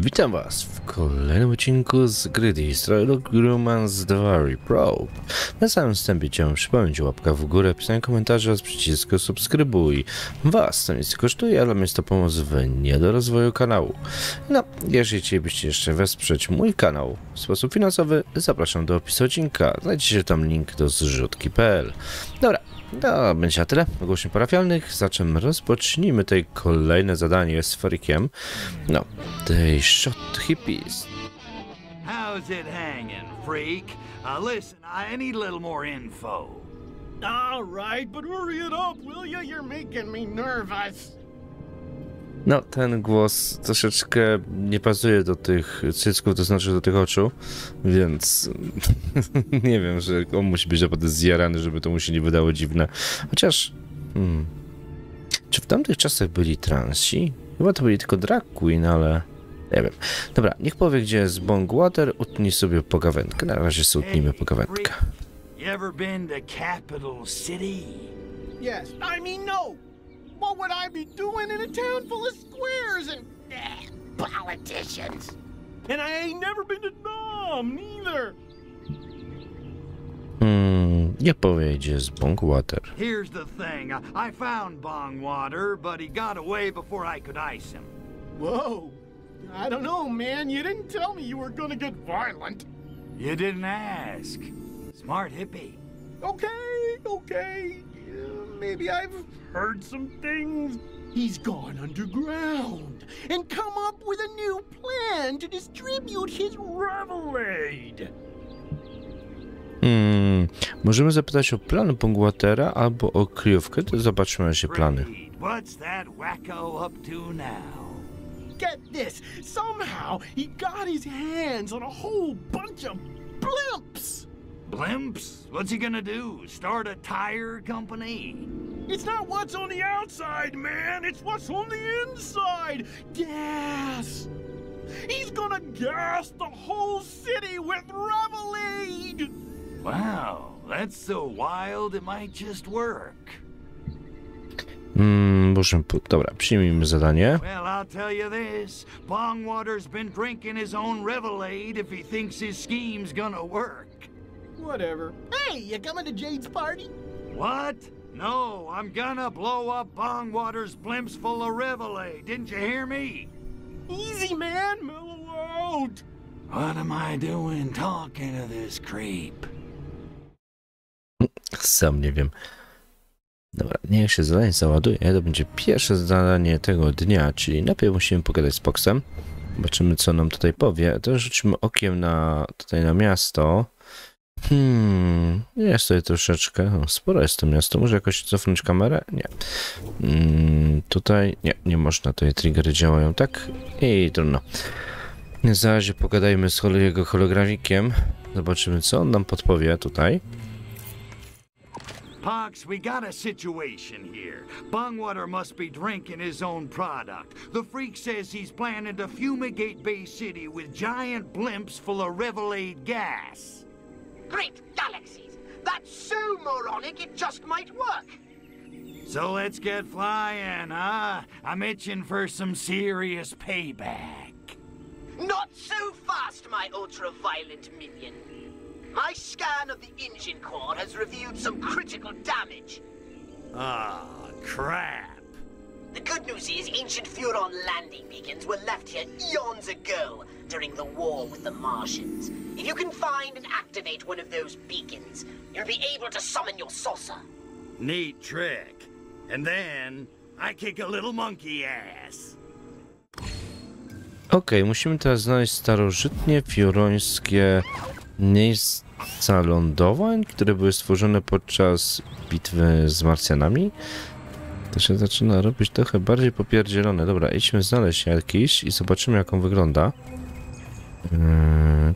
Witam was w kolejnym odcinku z gry Destroy All Humans 2 Reprobed. Na samym wstępie chciałem przypomnieć łapka w górę, pisanie komentarzy oraz przycisku subskrybuj. Was to nic kosztuje, ale jest to pomoc w niedorozwoju kanału. No, jeżeli chcielibyście jeszcze wesprzeć mój kanał w sposób finansowy, zapraszam do opisu odcinka. Znajdziecie tam link do zrzutki.pl. Dobra. No, będzie na tyle ogłoszeń parafialnych, zatem rozpocznijmy tutaj kolejne zadanie z Freakiem. No, tej shot hippies. How's it hanging, Freak? Listen, I need a little more info. All right, but hurry it up, will you? You're making me nervous. No, ten głos troszeczkę nie pasuje do tych cycków, to znaczy do tych oczu, więc nie wiem, że on musi być naprawdę zjarany, żeby to mu się nie wydało dziwne. Chociaż, czy w tamtych czasach byli transi? Chyba to byli tylko drag queen, ale nie wiem. Dobra, niech powie, gdzie jest Bongwater, utnij sobie pogawędkę. Na razie sobie utnijmy pogawędkę. What would I be doing in a town full of squares and politicians? And I ain't never been to Nam neither. Nie powiedzie z Bongwater. Here's the thing. I found Bongwater, but he got away before I could ice him. Whoa. I don't know, man. You didn't tell me you were gonna get violent. You didn't ask. Smart hippie. Okay, okay. Maybe I've heard some things. He's gone underground and come up with a new plan to distribute his Revelade. Możemy zapytać o plan Bongwatera albo o kryjówkę. To zobaczmy nasze plany. What's that wacko up to now? Get this. Somehow he got his hands on a whole bunch of blimps. Blimps? What's he gonna do? Start a tire company? It's not what's on the outside, man. It's what's on the inside. Gas. He's gonna gas the whole city with Revelade. Wow, that's so wild it might just work. Dobra, przyjmijmy zadanie. Well, I'll tell you this. Bongwater's been drinking his own Revelade if he thinks his scheme's gonna work. Whatever. Hey, you coming to Jade's party? What? No, I'm gonna blow up Bongwater's blimps full of Revelade. Didn't you hear me? Easy, man. Mellow out. What am I doing talking to this creep? Sam nie wiem. Dobra, niech się zadanie załaduje. To będzie pierwsze zadanie tego dnia, czyli najpierw musimy pogadać z Poxem. Zobaczymy, co nam tutaj powie. To rzucimy okiem na tutaj na miasto. Jest tutaj troszeczkę, sporo jest to miasto, może jakoś cofnąć kamerę? Nie. Tutaj, nie można, tutaj triggery działają, tak? I trudno. Za razie pogadajmy z jego holografikiem, zobaczymy co on nam podpowie tutaj. Pox, we got a situation here. Bongwater must be drinking his own product. The Freak says he's planning to fumigate Bay City with giant blimps full of Revelade gas. Great galaxies! That's so moronic it just might work! So let's get flying, huh? I'm itching for some serious payback. Not so fast, my ultra-violent minion. My scan of the engine core has revealed some critical damage. Ah, crap. The good news is ancient Fioron landing beacons were left here eons ago during the war with the Martians. If you can find and activate one of those beacons, you'll be able to summon your saucer. Neat trick. And then I kick a little monkey ass. Okej, musimy teraz znaleźć starożytnie fiorańskie miejsca lądowań, które były stworzone podczas bitwy z Marsjanami. To się zaczyna robić trochę bardziej popierdzielone. Dobra, idźmy znaleźć jakiś i zobaczymy jak on wygląda.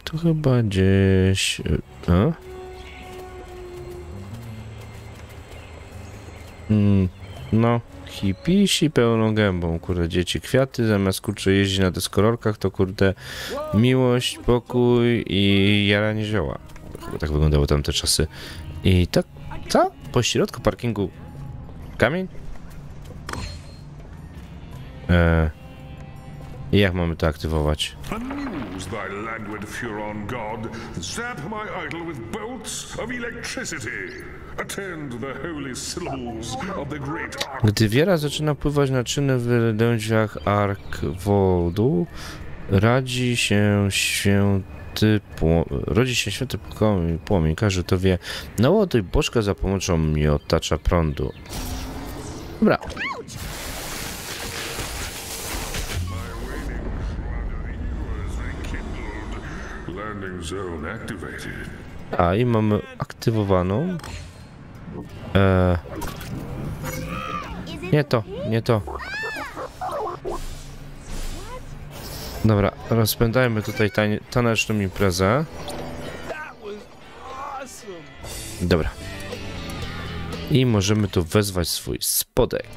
Tu chyba gdzieś... No, hipisi pełną gębą, kurde, dzieci kwiaty, zamiast kurczę jeździ na deskorolkach, to kurde miłość, pokój i jaranie zioła. Chyba tak wyglądały tamte czasy. I tak, co? Po środku parkingu kamień? I jak mamy to aktywować? Amuse thy languid Furon god, zap my idol with bolts of electricity. Attend the holy syllables of the great ark. Gdy wiera zaczyna pływać na czynnych wylędziach ark wodu, rodzi się święty płomień, każe tobie naładuj bożka za pomocą miotacza prądu. Dobra. A i mamy aktywowaną. Nie to, nie to. Dobra, rozpędajmy tutaj taneczną imprezę. Dobra. I możemy tu wezwać swój spodek.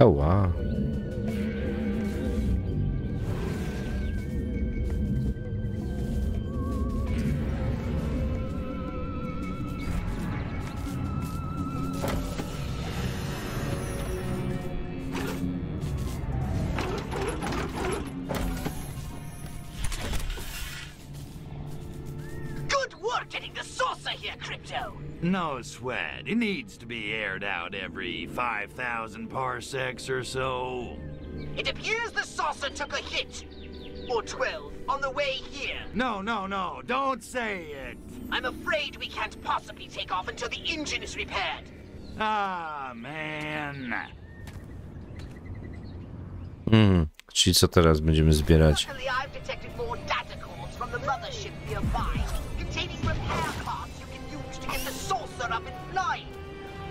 Oła. No sweat. It needs to be aired out every 5,000 parsecs or so. It appears the saucer took a hit. Or 12 on the way here. No, no, no. Don't say it. I'm afraid we can't possibly take off until the engine is repaired. Ah, man. Czyli co teraz będziemy zbierać? I've detected more data calls from the mothership nearby, containing repair parts. Get the saucer up and flying.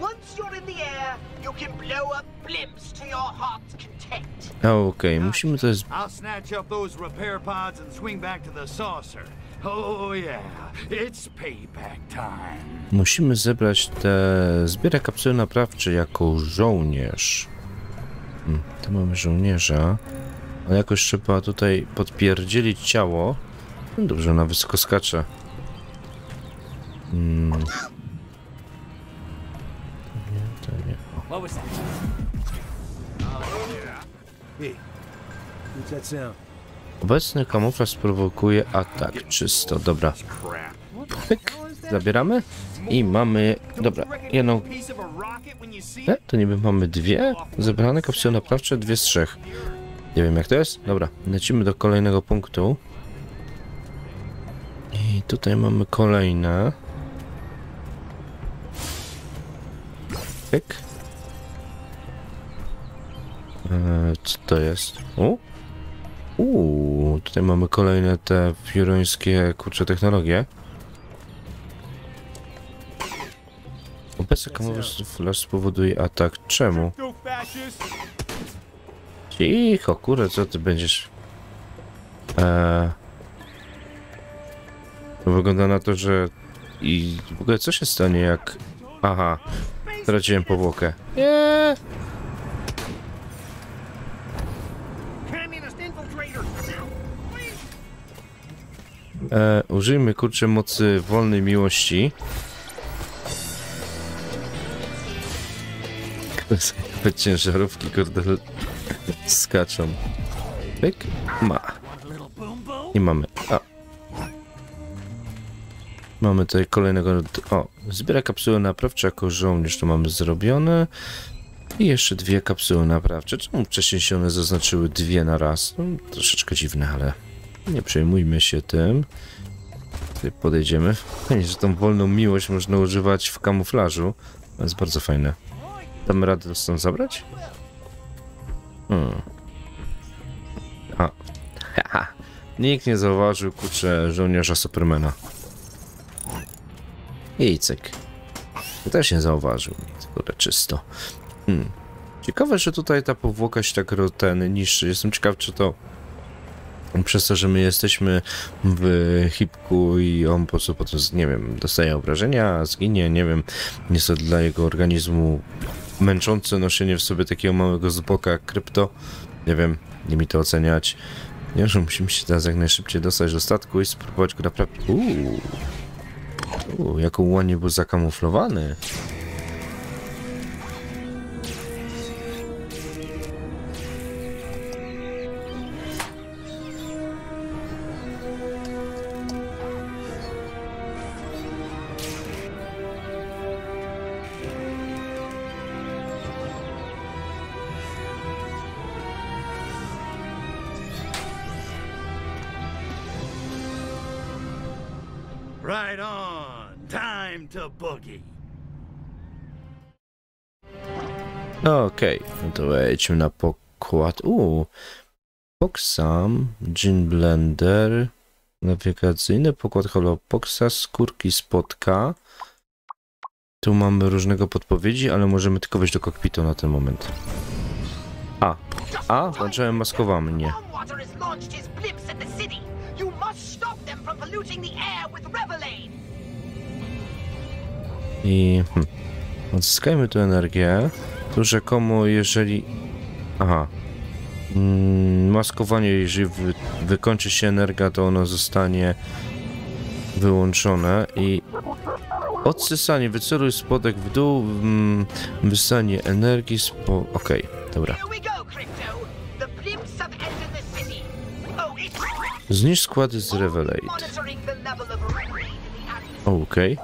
Once you're in the air, you can blow up blimps to your heart's content. Okej, musimy to jest... I'll snatch up those repair pods and swing back to the saucer. Oh yeah, it's payback time. Musimy zebrać te... Zbiera kapsuły naprawcze jako żołnierz. Tu mamy żołnierza. Ale jakoś trzeba tutaj podpierdzielić ciało. No dobrze, ona wysoko skacze. What was that? Hey, what's that sound? Obecny kamuflaż prowokuje atak. Czysto, dobra. Pyk, zabieramy i mamy, dobra, jedną. To niby mamy dwie zebrane kapsuły naprawcze, dwie z trzech. Nie wiem jak to jest. Dobra, lecimy do kolejnego punktu. I tutaj mamy kolejne. Co to jest? Tutaj mamy kolejne te fiorańskie kurcze technologie. Obecnie kamuflaż spowoduje atak. Czemu? Cicho, kurę, co ty będziesz? Wygląda na to, że... I w ogóle co się stanie jak... Aha. Straciłem powłokę. Nie! Użyjmy kurczę mocy wolnej miłości. Kurde, ciężarówki kurde skaczą. Pyk, ma. I mamy. A. Mamy tutaj kolejnego... O, zbiera kapsuły naprawcze jako żołnierz, to mamy zrobione. I jeszcze dwie kapsuły naprawcze. Czemu wcześniej się one zaznaczyły dwie na raz? No, troszeczkę dziwne, ale nie przejmujmy się tym. Tutaj podejdziemy. Fajnie, że tą wolną miłość można używać w kamuflażu. To jest bardzo fajne. Damy radę stąd zabrać? A. Haha. Nikt nie zauważył, kurczę, żołnierza Supermana. Jejcyk. To też nie zauważył. Tylko czysto. Ciekawe, że tutaj ta powłoka się tak niszczy. Jestem ciekaw, czy to przez to, że my jesteśmy w hipku i on po prostu potem, nie wiem, dostaje obrażenia, zginie, nie wiem. Jest to dla jego organizmu męczące noszenie w sobie takiego małego zboka jak krypto. Nie wiem, nie mi to oceniać. Nie, że musimy się teraz jak najszybciej dostać do statku i spróbować go naprawić. Jako łanie był zakamuflowany. Right on. Time to boogie. Okej, no to wejdźmy na pokład. Poxam, Geoblender, nawigacyjny pokład Hollow Poxa, skórki spotka. Tu mamy różnego podpowiedzi, ale możemy tylko wejść do kokpitu na ten moment. Włączałem maskowanie. I odzyskajmy tu energię. Tu rzekomo, jeżeli... maskowanie, jeżeli wykończy się energia, to ono zostanie wyłączone i... Odsysanie, wyceluj spodek w dół, wysanie energii, dobra. Zniszcz składy z Revelade. Okej.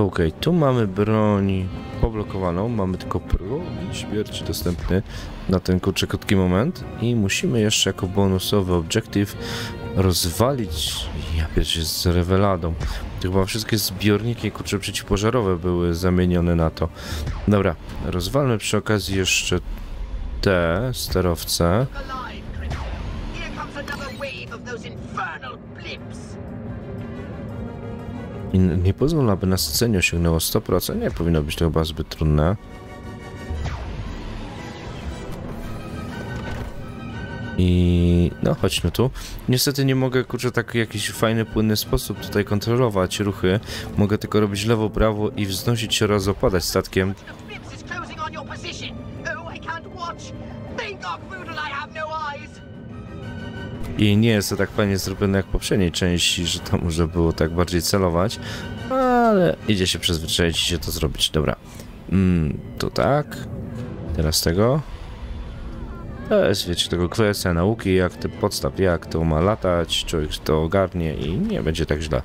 Okej, tu mamy broń poblokowaną, mamy tylko próg śmierci dostępny na ten kurczę krótki moment i musimy jeszcze jako bonusowy objective rozwalić, z Reveladą. To chyba wszystkie zbiorniki kurczę przeciwpożarowe były zamienione na to. Dobra, rozwalmy przy okazji jeszcze te sterowce. I nie pozwól, aby nasycenie osiągnęło 100%. Nie powinno być to chyba zbyt trudne. I no chodźmy tu. Niestety nie mogę kurczę tak w jakiś fajny, płynny sposób tutaj kontrolować ruchy. Mogę tylko robić lewo, prawo i wznosić się oraz opadać statkiem. I nie jest to tak fajnie zrobione jak w poprzedniej części, że tam można było tak bardziej celować, ale idzie się przyzwyczaić i się to zrobić. Dobra, to tak, teraz tego. To jest, wiecie, tego kwestia nauki, jak te podstaw, jak to ma latać, człowiek to ogarnie i nie będzie tak źle.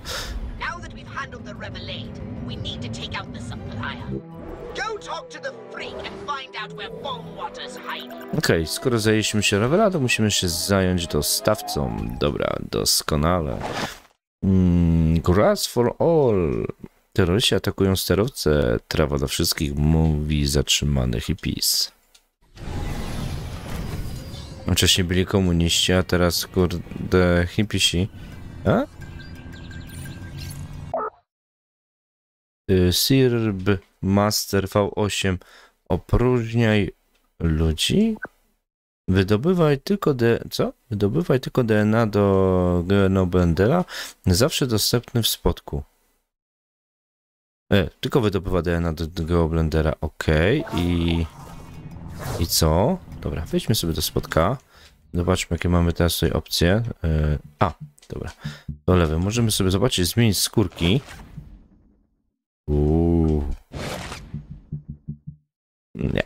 Okej, skoro zajęliśmy się Reveladą, musimy się zająć dostawcą. Dobra, doskonale. Grass for all. Terroryści atakują sterowce. Trawa dla wszystkich, mówi zatrzymanych i PiS. Wcześniej byli komuniści, a teraz kurde hipisi. Sirb Master V8. Opróżniaj ludzi. Wydobywaj tylko Wydobywaj tylko DNA do Geoblendera. Zawsze dostępny w spotku. Tylko wydobywa DNA do Geoblendera. Okej. I co? Dobra, wejdźmy sobie do spotka. Zobaczmy, jakie mamy teraz tutaj opcje. Dobra. Do lewej. Możemy sobie zobaczyć, zmienić skórki. Nie.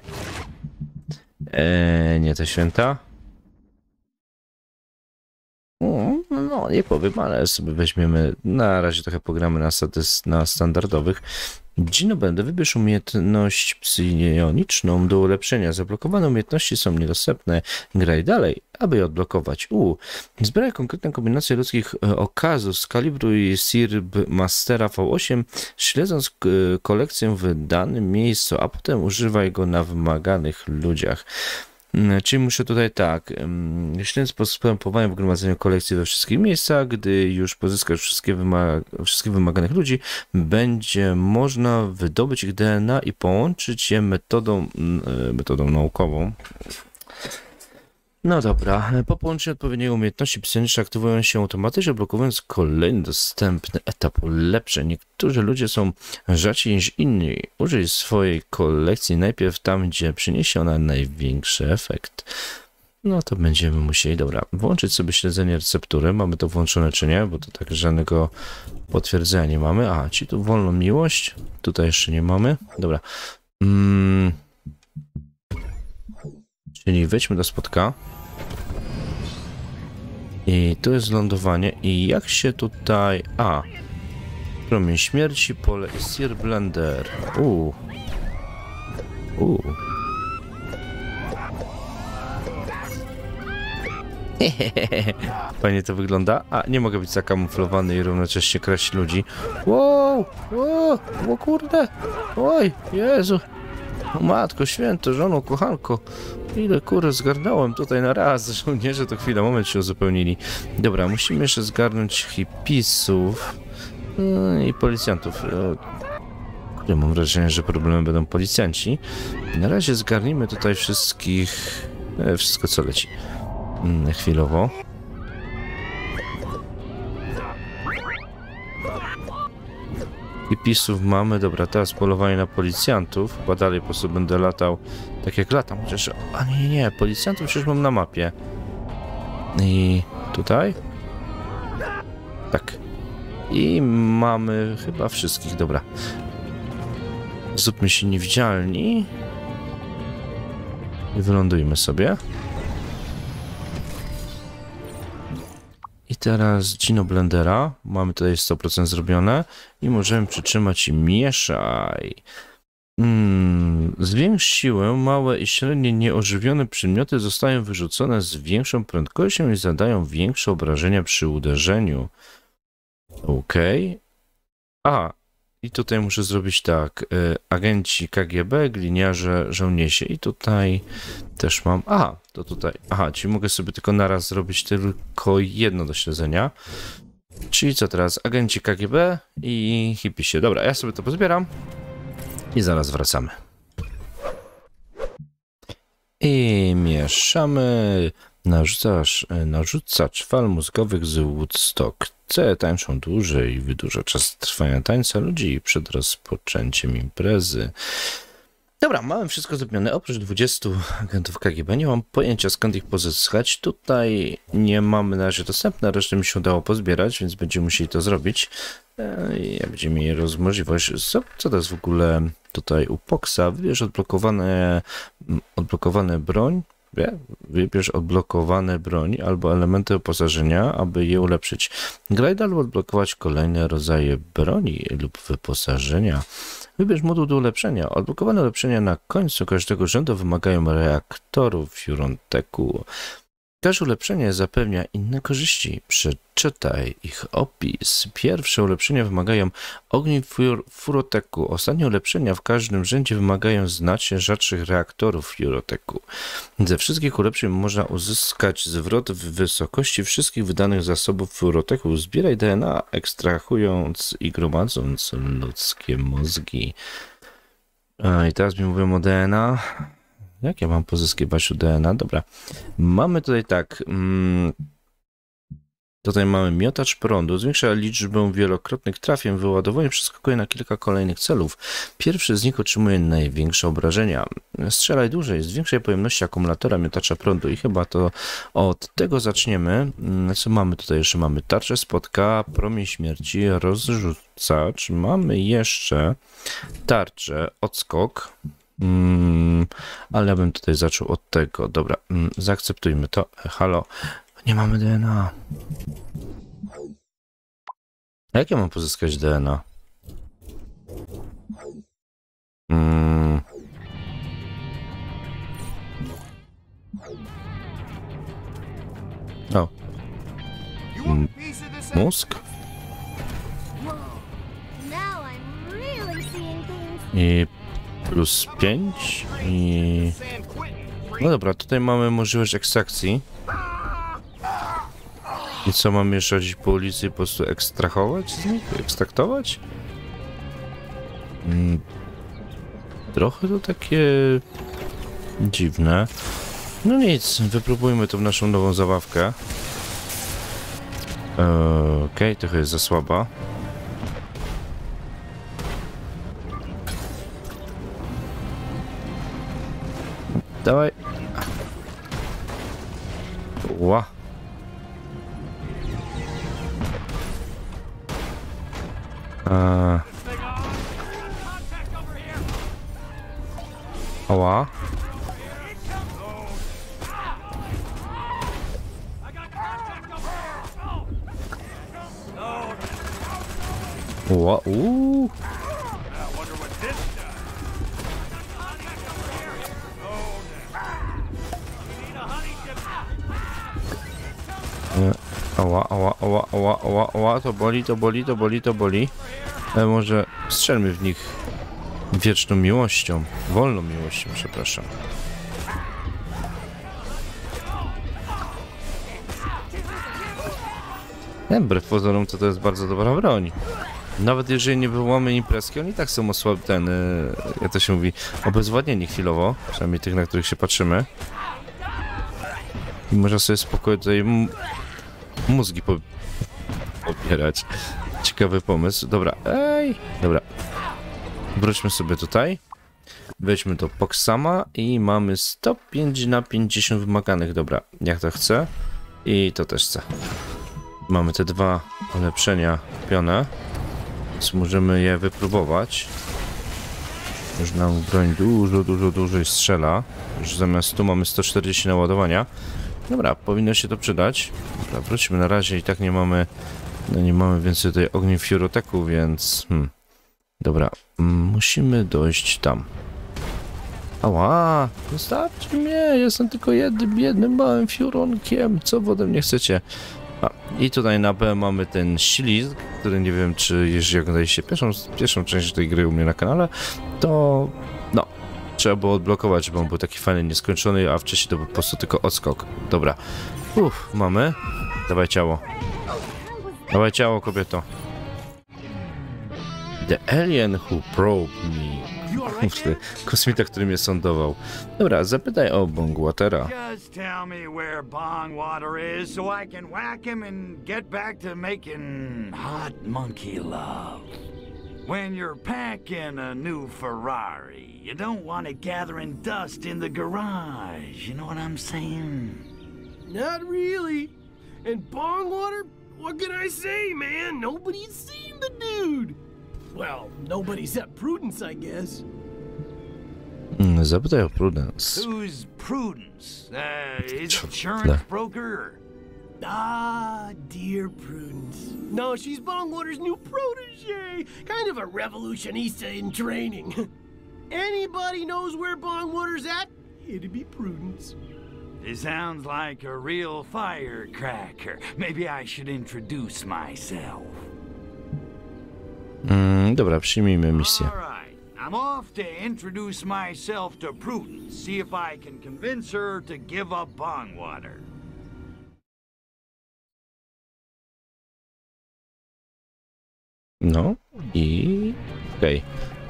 Nie te święta. No, nie powiem, ale sobie weźmiemy. Na razie trochę pogramy na standardowych. Geoblender, wybierz umiejętność psioniczną do ulepszenia. Zablokowane umiejętności są niedostępne. Graj dalej, aby je odblokować. Zbieraj konkretne kombinacje ludzkich okazów. Skalibruj Sirb Mastera V8, śledząc kolekcję w danym miejscu, a potem używaj go na wymaganych ludziach. Czyli muszę tutaj tak, śledź postępowanie w gromadzeniu kolekcji we wszystkich miejscach, gdy już pozyskasz wszystkich wymaganych ludzi, będzie można wydobyć ich DNA i połączyć je metodą naukową. No dobra, po połączeniu odpowiedniej umiejętności psioniczne aktywują się automatycznie, blokując kolejny dostępny etap ulepszeń. Niektórzy ludzie są rzadziej niż inni. Użyj swojej kolekcji najpierw tam, gdzie przyniesie ona największy efekt. No to będziemy musieli, dobra, włączyć sobie śledzenie receptury. Mamy to włączone czy nie, bo to tak żadnego potwierdzenia nie mamy. Ci tu wolną miłość, tutaj jeszcze nie mamy. Dobra. Czyli wejdźmy do spotka. I tu jest lądowanie. I jak się tutaj... A! Promień śmierci, pole i Sirblender. Fajnie to wygląda. A, nie mogę być zakamuflowany i równocześnie kraść ludzi. Wow! O kurde! Oj, Jezu! O matko święto, żono, kochanko! Ile kurę zgarnąłem tutaj na raz. Żołnierze to chwila, moment się uzupełnili. Dobra, musimy jeszcze zgarnąć hipisów i policjantów. Kurde, mam wrażenie, że problemem będą policjanci. Na razie zgarnijmy tutaj wszystkich... wszystko co leci. Chwilowo. I pisów mamy. Dobra, teraz polowanie na policjantów. Chyba dalej po prostu będę latał tak jak latam. Chociaż... A nie, policjantów przecież mam na mapie. I tutaj? Tak. I mamy chyba wszystkich. Dobra. Zróbmy się niewidzialni. I wylądujmy sobie. I teraz Geoblendera. Mamy tutaj 100% zrobione. I możemy przytrzymać i mieszaj. Zwiększ siłę. Małe i średnie nieożywione przedmioty zostają wyrzucone z większą prędkością i zadają większe obrażenia przy uderzeniu. Okej. A, i tutaj muszę zrobić tak. Agenci KGB, gliniarze, żołnierze. I tutaj też mam... Aha, to tutaj... Aha, czyli mogę sobie tylko naraz zrobić tylko jedno do śledzenia. Czyli co teraz? Agenci KGB i hipisie. Dobra, ja sobie to pozbieram. I zaraz wracamy. I mieszamy... Narzucacz fal mózgowych z Woodstock. C tańczą dłużej i wydłuża czas trwania tańca ludzi przed rozpoczęciem imprezy. Dobra, mamy wszystko zrobione. Oprócz 20 agentów KGB nie mam pojęcia skąd ich pozyskać. Tutaj nie mamy na razie dostępne, resztę mi się udało pozbierać, więc będziemy musieli to zrobić. Ja będziemy mieli możliwość. Co to jest w ogóle tutaj u Poxa? Wybierz odblokowane broń. Wybierz odblokowane broń albo elementy wyposażenia, aby je ulepszyć. Graj dalej odblokować kolejne rodzaje broni lub wyposażenia. Wybierz moduł do ulepszenia. Odblokowane ulepszenia na końcu każdego rzędu wymagają reaktorów Furoteku. Każde ulepszenie zapewnia inne korzyści. Przeczytaj ich opis. Pierwsze ulepszenia wymagają ogni Furoteku. Ostatnie ulepszenia w każdym rzędzie wymagają znacznie rzadszych reaktorów Furoteku. Ze wszystkich ulepszeń można uzyskać zwrot w wysokości wszystkich wydanych zasobów Furoteku. Zbieraj DNA, ekstrahując i gromadząc ludzkie mózgi. I teraz mi mówią o DNA. Jak ja mam pozyskiwać DNA? Dobra. Mamy tutaj tak. Tutaj mamy miotacz prądu. Zwiększa liczbę wielokrotnych trafień. Wyładowanie przeskakuje na kilka kolejnych celów. Pierwszy z nich otrzymuje największe obrażenia. Strzelaj dłużej. Zwiększaj pojemność akumulatora miotacza prądu. I chyba to od tego zaczniemy. Co mamy tutaj jeszcze? Mamy tarczę spotka, promień śmierci, rozrzucacz. Mamy jeszcze tarczę, odskok. Ale ja bym tutaj zaczął od tego. Dobra, zaakceptujmy to. Halo, nie mamy DNA. A jak ja mam pozyskać DNA? O. Mózg? I plus 5 i... No dobra, tutaj mamy możliwość ekstrakcji. I co, mam jeszcze chodzić po ulicy i po prostu ekstrahować z nich? Ekstraktować? Trochę to takie... dziwne. No nic, wypróbujmy tą naszą nową zabawkę. Okej, trochę jest za słaba. Dawaj. Ła. Ła. Whoa, ooh. Oła, oła, oła, oła, oła, oła, to boli, to boli, to boli, to boli. Ale może strzelmy w nich wieczną miłością, wolną miłością, przepraszam. Wbrew pozorom to jest bardzo dobra broń. Nawet jeżeli nie wywołamy imprezki, oni tak są osłabieni, jak to się mówi, obezwładnieni chwilowo, przynajmniej tych, na których się patrzymy. I można sobie spokojnie tutaj mózgi pobierać. Ciekawy pomysł. Dobra, ej, dobra. Wróćmy sobie tutaj. Weźmy do Poxama i mamy 105 na 50 wymaganych. Dobra, jak to chcę. I to też chcę. Mamy te dwa ulepszenia kupione, więc możemy je wypróbować. Już nam broń dużo strzela. Już zamiast tu mamy 140 naładowania. Dobra, powinno się to przydać. Dobra, wróćmy na razie i tak nie mamy, no nie mamy więcej tej ogni Furoteku, więc... Dobra, musimy dojść tam. Ała, zostawcie mnie, jestem tylko jednym małym Fioronkiem, co wy ode mnie chcecie? A, i tutaj na B mamy ten ślizg, który nie wiem, czy jeżeli oglądaliście pierwszą część tej gry u mnie na kanale, to no, trzeba było odblokować, bo on był taki fajny, nieskończony, a wcześniej to był po prostu tylko odskok. Dobra, mamy. Dawaj ciało. Dawaj ciało, kobieto. The alien who probed me. Kosmita, który mnie sądował. Dobra, zapytaj o Bongwatera. When you're packing a new Ferrari, you don't want it gathering dust in the garage. You know what I'm saying? Not really. And Bongwater, what can I say, man? Nobody's seen the dude. Well, nobody's at Prudence, I guess. Zapytaj o Prudence. Who's Prudence? Is insurance broker? Ah, dear Prudence. No, she's Bongwater's new protege. Kind of a revolutionista in training. Anybody knows where Bongwater's at? It'd be Prudence. It sounds like a real firecracker. Maybe I should introduce myself. Dobra, przyjmijmy misję. I'm off to introduce myself to Prudence. See if I can convince her to give up Bongwater. No i... okej.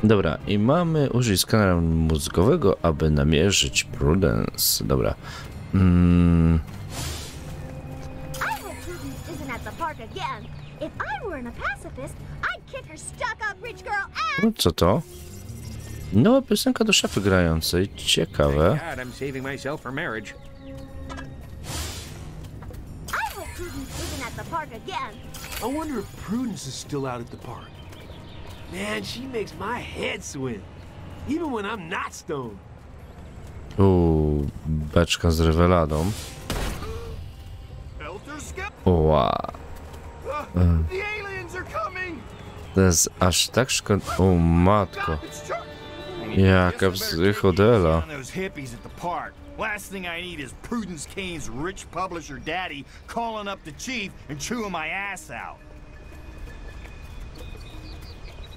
Dobra, i mamy użyć skanera mózgowego, aby namierzyć Prudence. Dobra. No co to? No, piosenka do szafy grającej. Ciekawe. I wonder if Prudence is still out at the park. Man, she makes my head swim. Even when I'm not stoned. Beczka z Reveladą. Oła. To jest aż tak szkoda. O matko. Jaka psychodela. Last thing I need is Prudence Kane's rich publisher daddy calling up the chief and chewing my ass out.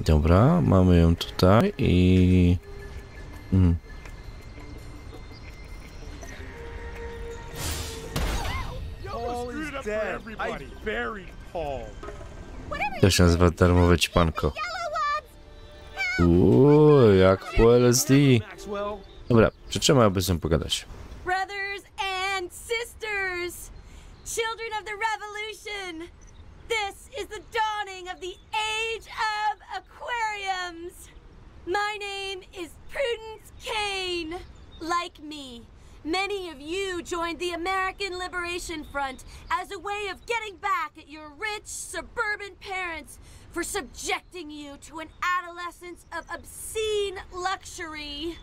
Dobra, mamy ją tutaj i... To się nazywa darmowe ćpanko. Uuu, jak po LSD. Dobra, przytrzymaj, aby z nią pogadać. Brothers and sisters, children of the revolution, this is the dawning of the age of aquariums. My name is Prudence Kane. Like me, many of you joined the American Liberation Front as a way of getting back at your rich suburban parents for subjecting you to an adolescence of obscene luxury.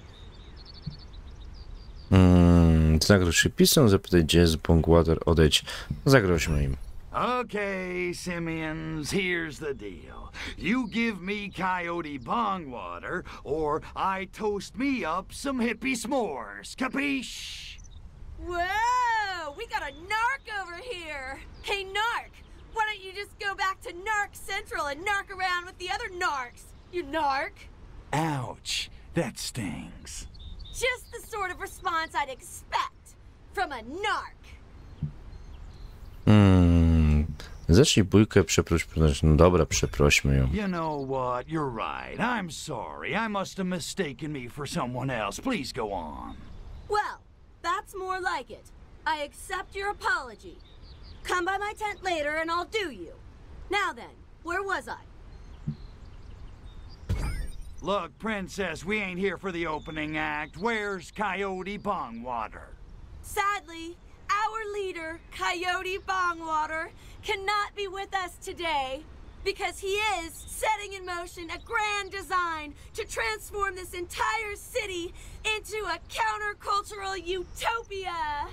Zagroź się pisem, zapytaj, gdzie jest Bongwater, odejdź. Zagroźmy im. Okay, simians, here's the deal. You give me Coyote Bongwater, or I toast me up some hippie s'mores. Capiche? Whoa! We got a narc over here! Hey, narc! Why don't you just go back to Narc Central and narc around with the other narcs, you narc? Ouch! That stings. Just the sort of response I'd expect from a narc. Zacznij bójkę, przeproś Prudence. No dobra, przeprośmy ją. You know what? You're right. I'm sorry. I must have mistaken me for someone else. Please go on. Well, that's more like it. I accept your apology. Come by my tent later and I'll do you. Now then, where was I? Look, Princess, we ain't here for the opening act. Where's Coyote Bongwater? Sadly, our leader, Coyote Bongwater, cannot be with us today because he is setting in motion a grand design to transform this entire city into a countercultural utopia.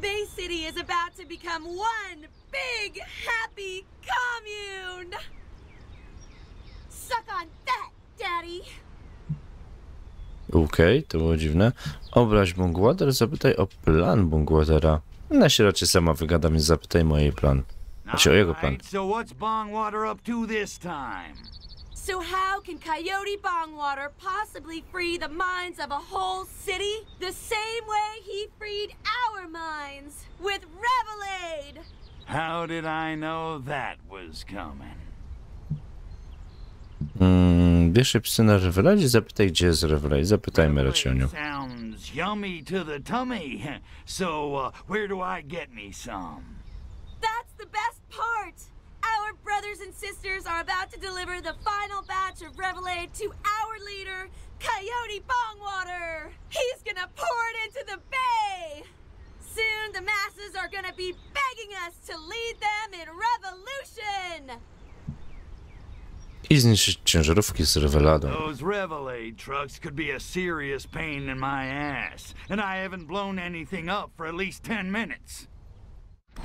Bay City is about to become one big, happy commune. Suck on that, Daddy. Okej, to było dziwne. Obraź Bongwater, zapytaj o plan Bongwatera. Na się raczej sama wygadam, więc zapytaj mojej plan. Znaczy o jego plan. So what's Bongwater up to this time? So how can Coyote Bongwater possibly free the minds of a whole city the same way he freed our minds with Revelade? How did I know that was coming? Bierz psy na Reveladzie, zapytaj gdzie jest Revelade. Zapytajmy raczej o nią. Sounds yummy to the tummy. So where do I get me some? That's the best part. Our brothers and sisters are about to deliver the final batch of Revelade to our leader, Coyote Bongwater. He's gonna pour it into the bay. Soon the masses are gonna be begging us to lead them in revolution. I zniszczyć ciężarówki z Reveladą. Those Revelade trucks could be a serious pain in my ass, and I haven't blown anything up for at least 10 minutes.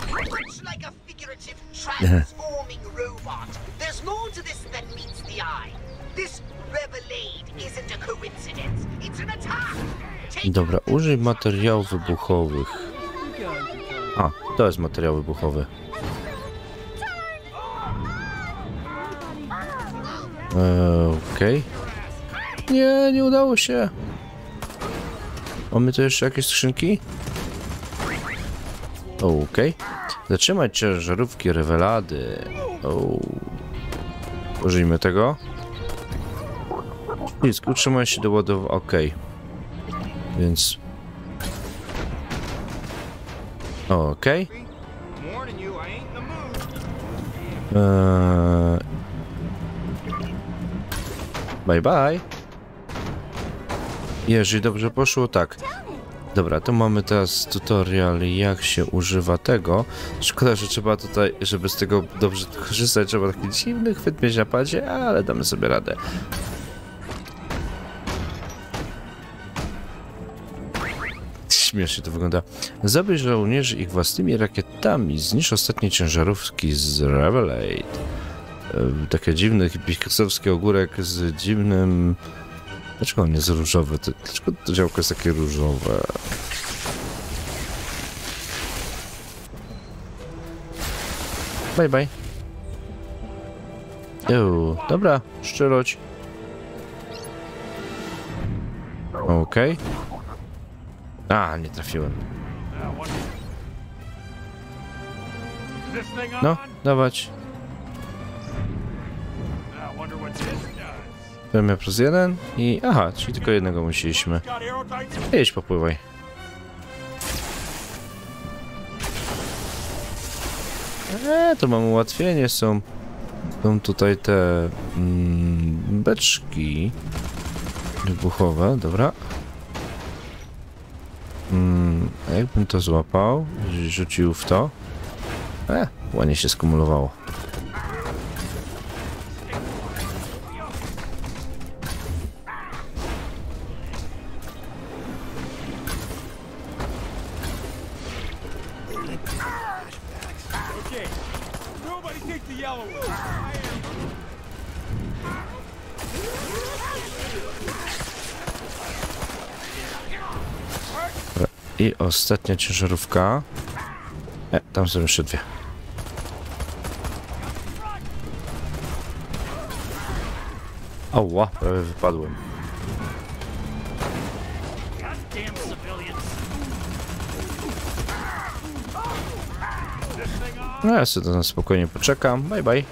Much like a figurative transforming robot, there's more to this than meets the eye. This Revelade isn't a coincidence, it's an attack. Dobra, użyj materiałów wybuchowych. A, to jest materiał wybuchowy. Okej. Nie, nie udało się. Mamy tu jeszcze jakieś skrzynki? Okej. Zatrzymaj ciężarówki Revelady. Użyjmy tego. Pisk, utrzymaj się do ładowania. Okej. Więc... Okej. Bye bye. Jeżeli dobrze poszło, tak. Dobra, to mamy teraz tutorial, jak się używa tego. Szkoda, że trzeba tutaj, żeby z tego dobrze korzystać, trzeba taki dziwny chwyt mieć na padzie, ale damy sobie radę. Śmiesznie to wygląda. Zabij żołnierzy ich własnymi rakietami, zniszcz ostatnie ciężarówki z Revelade. Takie dziwny hipisowski ogórek z dziwnym... Dlaczego on jest różowy? Dlaczego to działko jest takie różowe? Bye bye. Dobra, szczeroć. Okej. A, nie trafiłem. No, dawać. Premia plus 1 i... Aha, czyli tylko jednego musieliśmy. Jedź, popływaj. To mamy ułatwienie. Są tutaj te... beczki... wybuchowe, dobra. A jakbym to złapał? Rzucił w to? Ładnie się skumulowało. Somebody take the yellow one. I am. I ostatnia ciężarówka. Tam są jeszcze dwie. Oła, prawie wypadłem. No ja sobie tam spokojnie poczekam. Bye bye.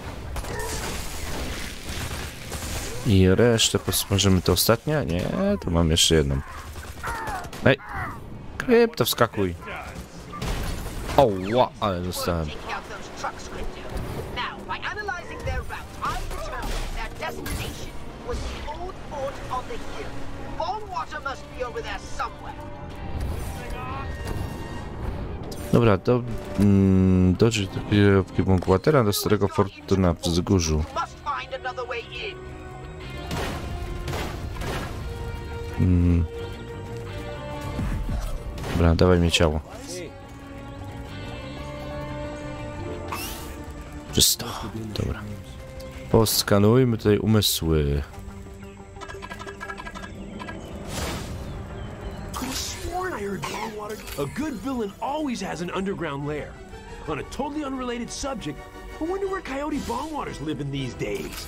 I resztę posmażymy, to ostatnia? Nie, tu mam jeszcze jedną. Ej, krypto, wskakuj. Oła, ale dostałem. Dobra, dojdź do kierowki Bongwatera, do starego fortu na wzgórzu. Dobra, dawaj mi ciało. Czysto, dobra. Poskanujmy tutaj umysły. A good villain always has an underground lair. On a totally unrelated subject, I wonder where Coyote Bongwater's living these days.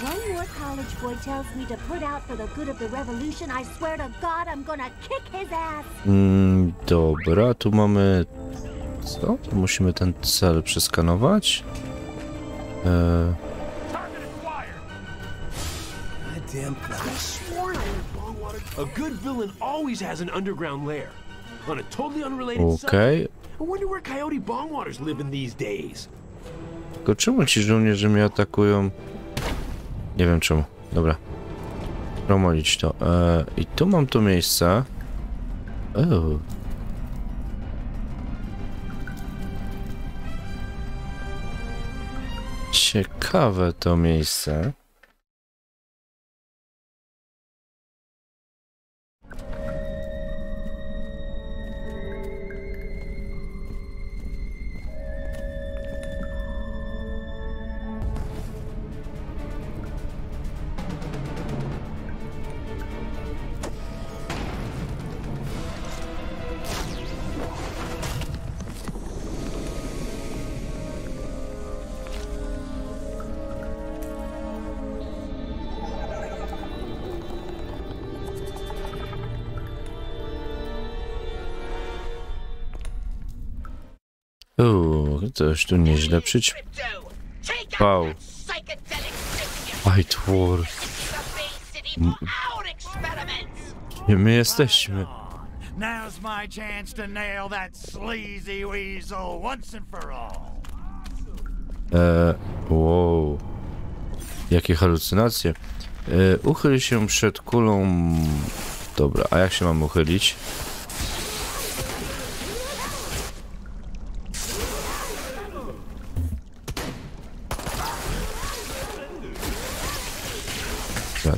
When your college boy tells me to put out for the good of the revolution, I swear to God I'm gonna kick his ass. Dobra, tu mamy... Co? Tu musimy ten cel przeskanować. A good villain always has an underground lair. On a totally unrelated subject. I wonder where Coyote Bongwater's living these days. Tylko czemu ci żołnierze mnie atakują? Nie wiem czemu. Dobra. Promolić to. I tu mam to miejsce. Ciekawe to miejsce. Coś tu nieźle przyćpał. Fight war. Gdzie my jesteśmy? Wow. Jakie halucynacje. Uchyl się przed kulą. Dobra, a jak się mam uchylić?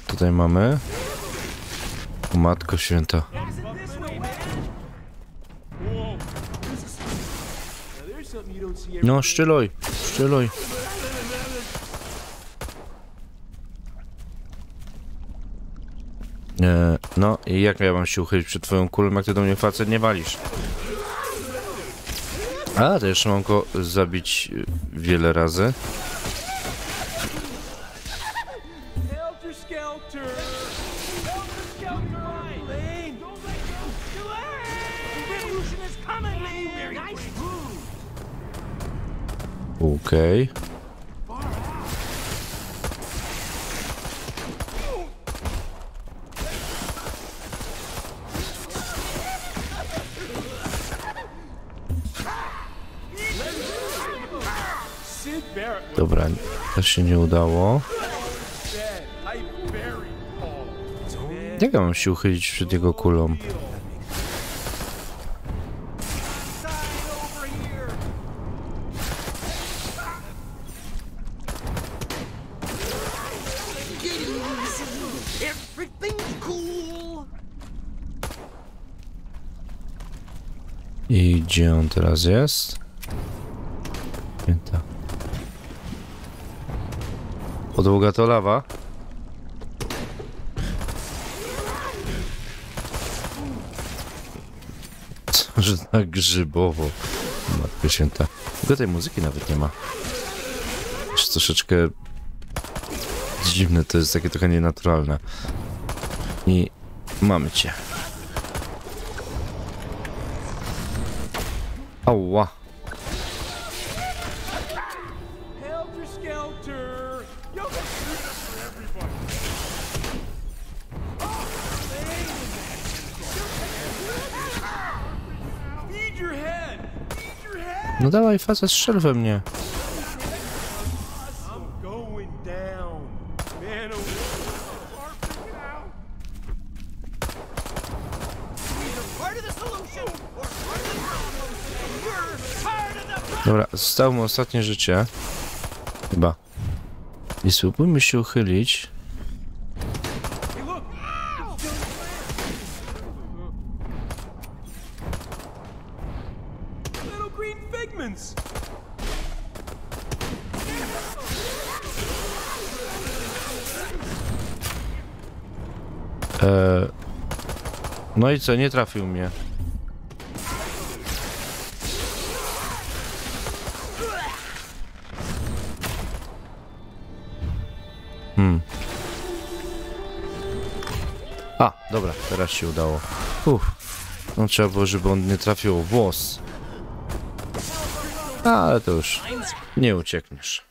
Tutaj mamy. O matko święta. No, szczeluj, szczeluj. No i jak ja mam się uchylić przed twoją kulą, jak ty do mnie facet nie walisz? A, to jeszcze mam go zabić wiele razy. Okej. Dobra, to się nie udało. Jak ja mam się uchylić przed jego kulą? I gdzie on teraz jest? Pięta. Podłoga to lawa. Że tak grzybowo. Matko święta. Tylko tej muzyki nawet nie ma. Już troszeczkę dziwne, to jest takie trochę nienaturalne. I mamy cię. Ała. No dawaj, faza, strzel we mnie. Dobra, zostało mu ostatnie życie. Chyba. I spróbujmy się uchylić. No i co, nie trafił mnie. A, dobra, teraz się udało. No trzeba było, żeby on nie trafił w włos. Ale to już nie uciekniesz.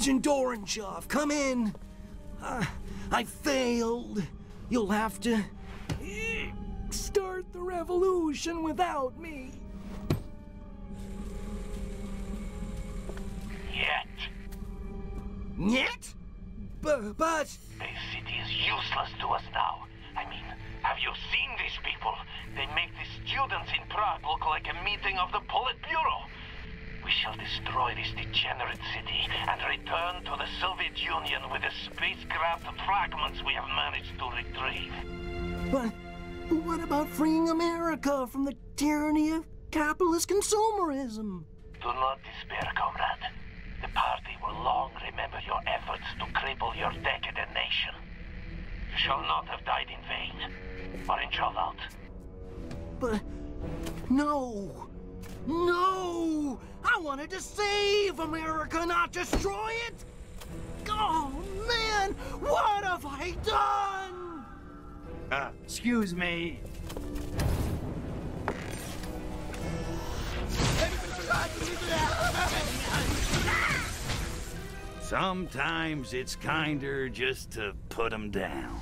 Agent Orangeov, come in. I failed. You'll have to start the revolution without me. Yet? But... This city is useless to us now. I mean, have you seen these people? They make the students in Prague look like a meeting of the Politburo. We shall destroy this degenerate city and return to the Soviet Union with the spacecraft fragments we have managed to retrieve. But what about freeing America from the tyranny of capitalist consumerism? Do not despair, comrade. The party will long remember your efforts to cripple your decadent nation. You shall not have died in vain, or in shall out. But... no! No! I wanted to save America, not destroy it! Oh, man! What have I done? Excuse me. Sometimes it's kinder just to put them down.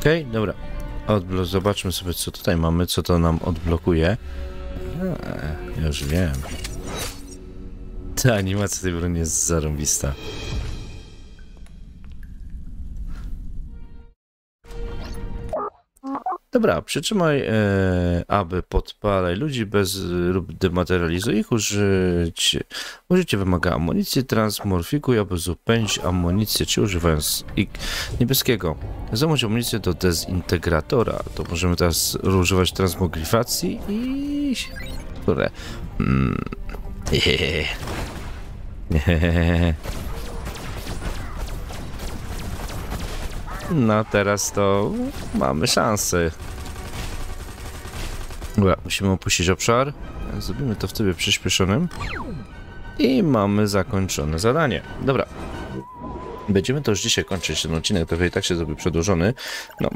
Okej, dobra. Zobaczmy sobie, co tutaj mamy, co to nam odblokuje. Już wiem. Ta animacja tej broni jest zarąbista. Dobra, przytrzymaj, aby podpalaj ludzi bez lub dematerializuj ich użyć. Użycie wymaga amunicji, transmorfikuj, aby zupełnić amunicję, czy używając niebieskiego. Zamówić amunicję do dezintegratora. To możemy teraz używać transmogryfacji i... które... No teraz to mamy szansę. Dobra, musimy opuścić obszar. Zrobimy to w trybie przyspieszonym. I mamy zakończone zadanie. Dobra. Będziemy to już dzisiaj kończyć ten odcinek, trochę i tak się zrobił przedłużony. No,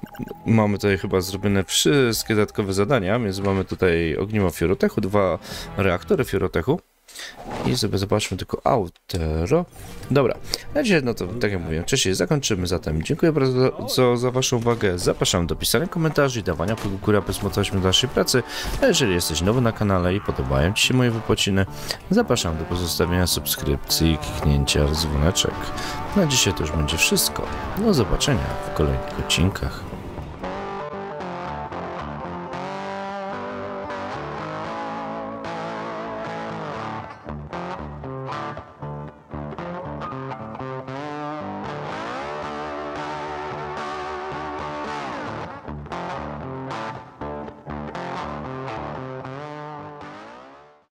mamy tutaj chyba zrobione wszystkie dodatkowe zadania, więc mamy tutaj ogniwo Furoteku, 2 reaktory Furoteku. I sobie zobaczmy tylko outro. Dobra, na dzisiaj, no to tak jak mówiłem wcześniej, zakończymy zatem. Dziękuję bardzo za waszą uwagę. Zapraszam do pisania komentarzy i dawania pod górę, aby wzmocnić mnie do naszej pracy. A jeżeli jesteś nowy na kanale i podobają ci się moje wypociny, zapraszam do pozostawienia subskrypcji i kliknięcia w dzwoneczek. Na dzisiaj to już będzie wszystko. Do zobaczenia w kolejnych odcinkach.